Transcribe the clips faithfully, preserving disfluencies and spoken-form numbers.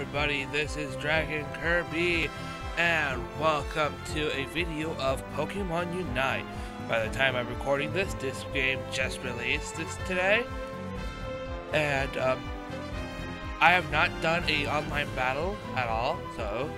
everybody, this is Dragon Kirby, and welcome to a video of Pokémon Unite. By the time I'm recording this, this game just released this today, and um, I have not done a online battle at all, so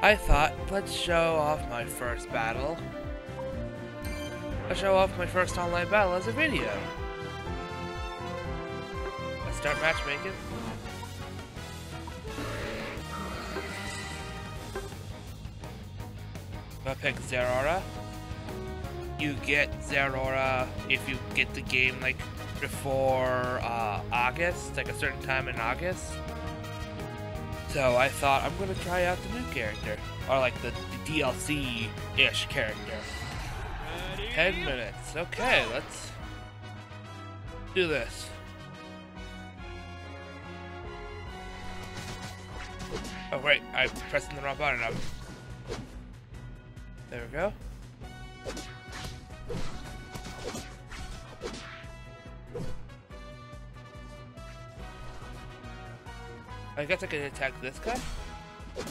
I thought, let's show off my first battle. I'll show off my first online battle as a video. Let's start matchmaking. I'll pick Zeraora. You get Zeraora if you get the game like before uh, August, like a certain time in August. So I thought I'm gonna try out the new character, or like the, the D L C-ish character. Ten minutes. Okay, let's do this. Oh wait, I'm pressing the wrong button. I'm There we go. I guess I can attack this guy. Okay,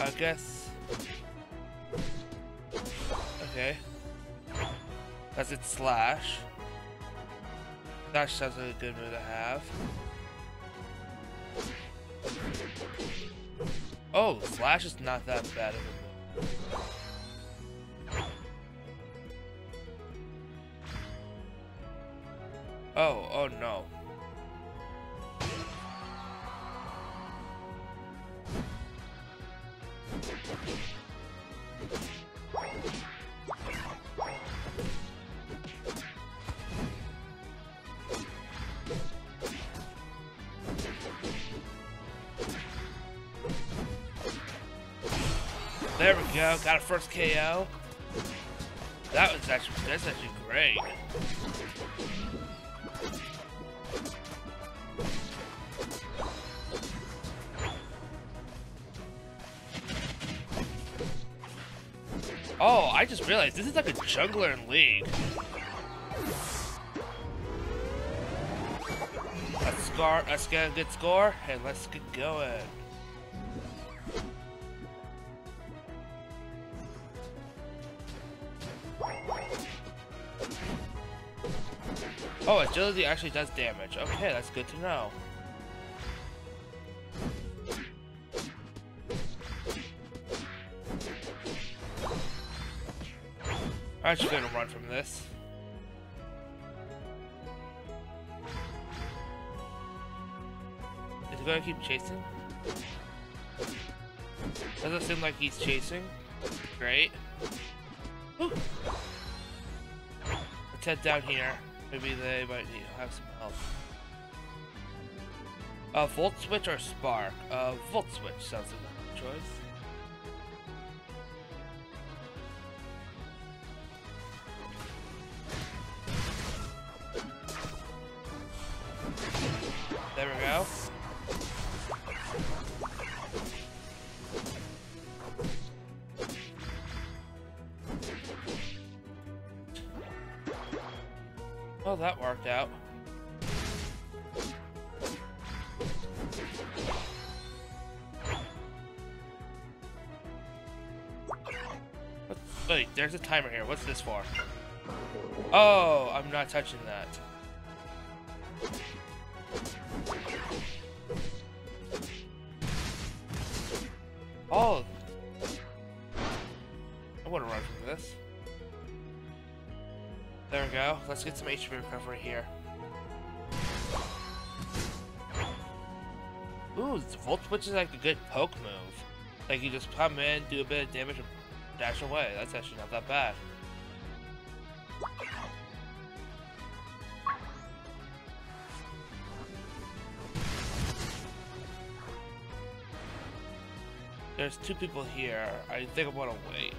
I guess. Okay. That's it, slash. Slash sounds like a good move to have. Oh, slash is not that bad of a move. Oh, oh no. There we go, got a first K O. That was actually, that's actually great. Oh, I just realized this is like a jungler in League. Let's score, let's get a good score, and let's get going. Oh, agility actually does damage. Okay, that's good to know. I'm actually gonna run from this. Is he gonna keep chasing? Doesn't seem like he's chasing. Great. Woo. Let's head down here. Maybe they might need have some help. Uh, Volt Switch or Spark? Uh, Volt Switch sounds like a good choice. There we go. Well, that worked out. What's, wait, there's a timer here. What's this for? Oh, I'm not touching that. Oh, I want to run from this. There we go. Let's get some H P recovery here. Ooh, Volt Switch is like a good poke move. Like you just come in, do a bit of damage, and dash away. That's actually not that bad. There's two people here. I think I want to wait.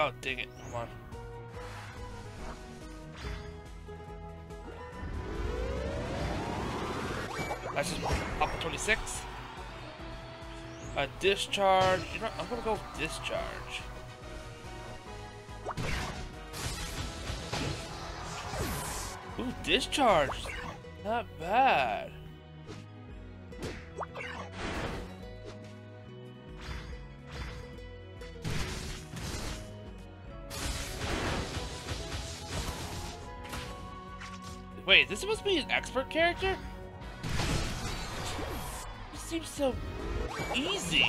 Oh, dang it, come on. That's just up to twenty-six. A discharge. You know, I'm gonna go with discharge. Ooh, discharge. Not bad. Wait, this must be an expert character? This seems so easy.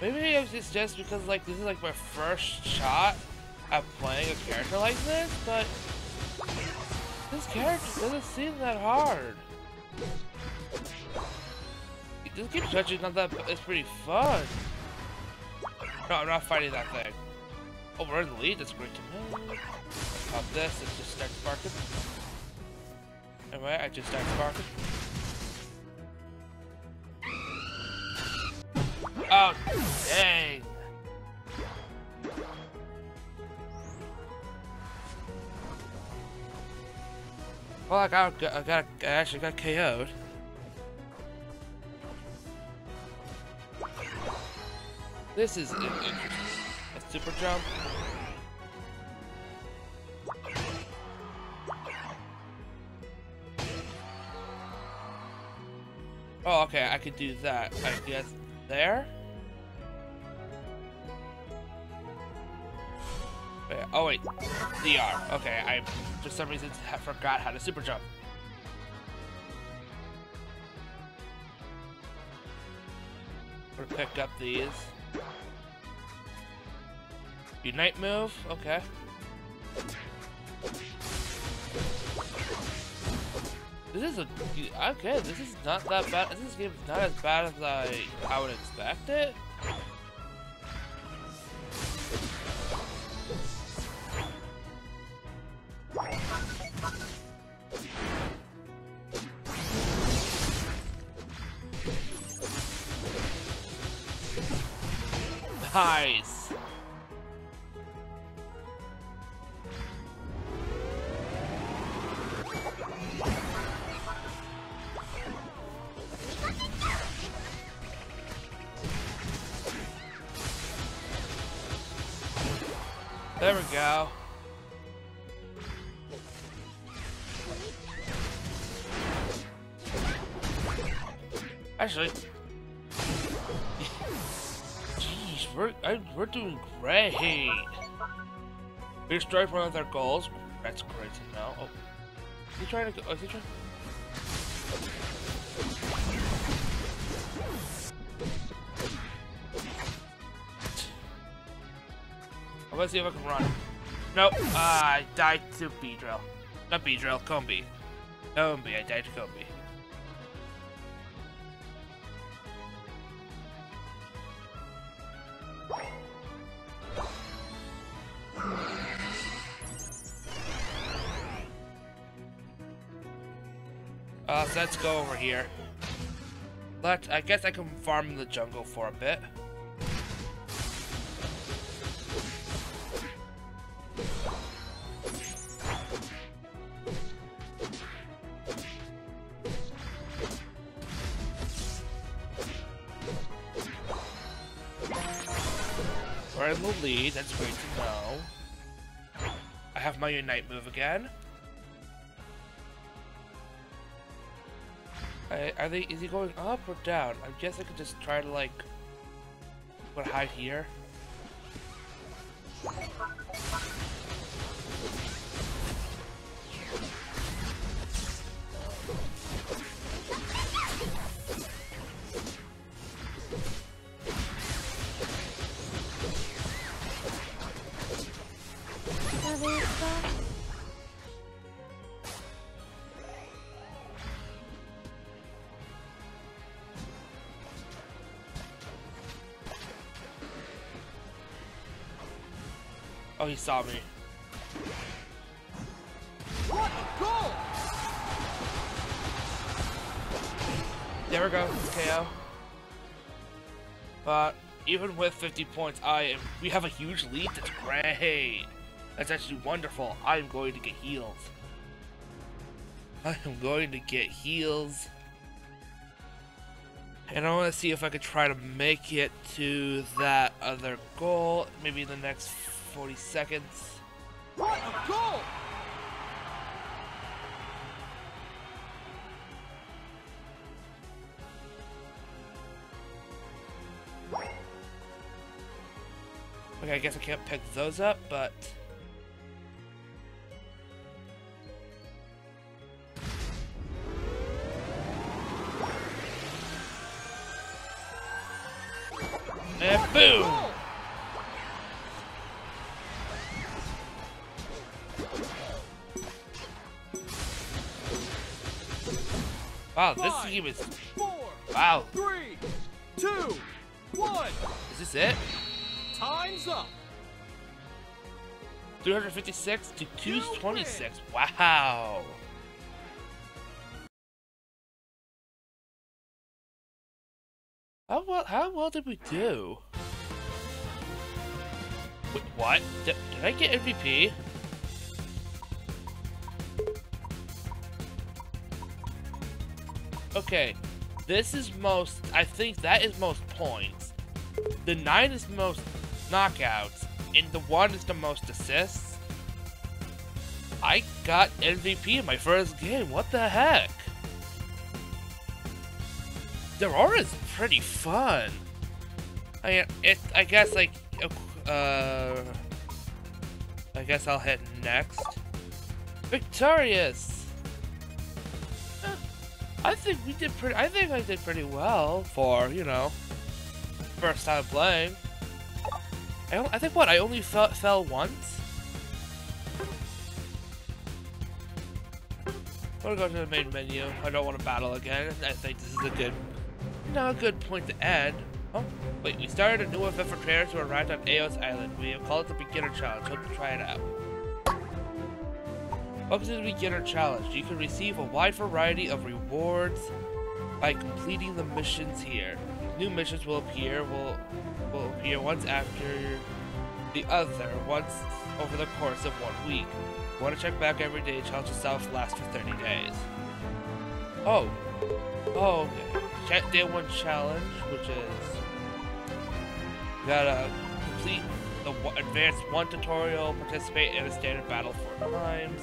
Maybe it's just because like this is like my first shot at playing a character like this, but this character doesn't seem that hard. This game judging not that, it's pretty fun. No, I'm not fighting that thing. Oh, we're in the lead, that's great to me. Pop this, let's just start sparking. Anyway, I just start sparking. Oh, dang! Well, I got, I got, I actually got K O'd. This is interesting. A super jump. Oh, okay, I could do that, I guess. There? Wait, oh wait, D R. Okay, I for some reason forgot how to super jump. We're gonna pick up these. Unite move, okay. This is a, okay, this is not that bad. This game is not as bad as I, I would expect it. Nice. There we go. Actually, jeez, we're I, we're doing great. We strike one of their goals. That's great to know. Oh, is he trying to go? Oh, is he trying? Let's see if I can run. Nope, uh, I died to Beedrill. Not Beedrill, Combee. Combee, I died to Combee. Uh, so let's go over here. Let I guess I can farm the jungle for a bit. We're in the lead, that's great to know. I have my Unite move again. I, are they, is he going up or down? I guess I could just try to like, put hide here. Oh, he saw me. What a goal! There we go, K O. But even with fifty points, I am. We have a huge lead. That's great. That's actually wonderful. I am going to get healed. I am going to get heals. And I want to see if I could try to make it to that other goal. Maybe in the next forty seconds. What a goal! Okay, I guess I can't pick those up, but... and boom! Wow, this Five, game is... Four, wow. Three, two, one. Is this it? Time's up. three fifty-six to two twenty-six. Wow. How well, how well did we do? Wait, what? Did, did I get M V P? Okay. This is most, I think that is most points. The nine is most knockouts, and the one is the most assists. I got M V P in my first game. What the heck? Zeraora is pretty fun. I it. I guess like. Uh. I guess I'll hit next. Victorious. Eh, I think we did pretty. I think I did pretty well for, you know, first time playing. I, I think what I only fell, fell once. I want to go to the main menu. I don't want to battle again. I think this is a good, you know, a good point to end. Oh, wait. We started a new event for players who arrived on Aeos Island. We have called it the Beginner Challenge. Hope to try it out. Welcome to the Beginner Challenge. You can receive a wide variety of rewards by completing the missions here. New missions will appear. Will will appear once after the other, once over the course of one week. You want to check back every day. Challenge yourself lasts for thirty days. Oh, oh, okay. Check day one challenge, which is you gotta complete the advanced one tutorial, participate in a standard battle four times,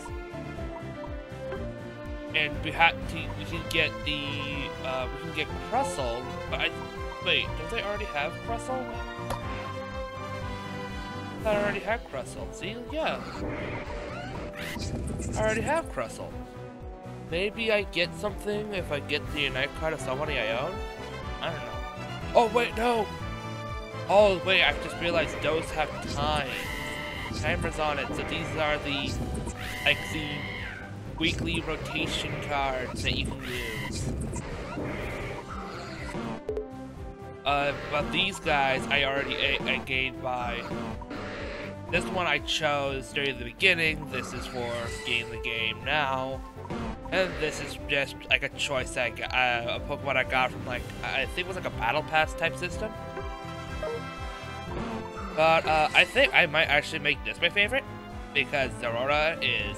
and we have to. We can get the uh, we can get Kressle, but I. Wait, don't they already have Kressle? I thought I already had Kressle. See? Yeah. I already have Kressle. Maybe I get something if I get the Unite card of somebody I own? I don't know. Oh, wait, no! Oh, wait, I just realized those have time. Timers on it, so these are the, like, the weekly rotation cards that you can use. Uh, but these guys I already I, I gained by. This one I chose during the beginning, this is for Game the Game Now, and this is just like a choice I got, uh, a Pokemon I got from like, I think it was like a Battle Pass type system. But uh, I think I might actually make this my favorite, because Zeraora is,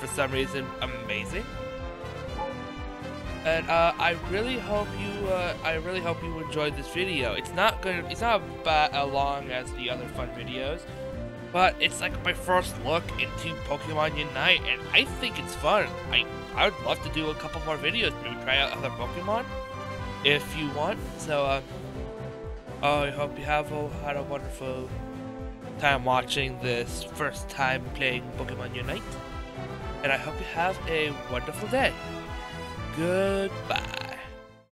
for some reason, amazing. And uh, I really hope you, uh, I really hope you enjoyed this video. It's not gonna, it's not as long as the other fun videos, but it's like my first look into Pokemon Unite, and I think it's fun. I, I would love to do a couple more videos, maybe try out other Pokemon, if you want. So, uh, oh, I hope you have oh, had a wonderful time watching this first time playing Pokemon Unite, and I hope you have a wonderful day. Goodbye.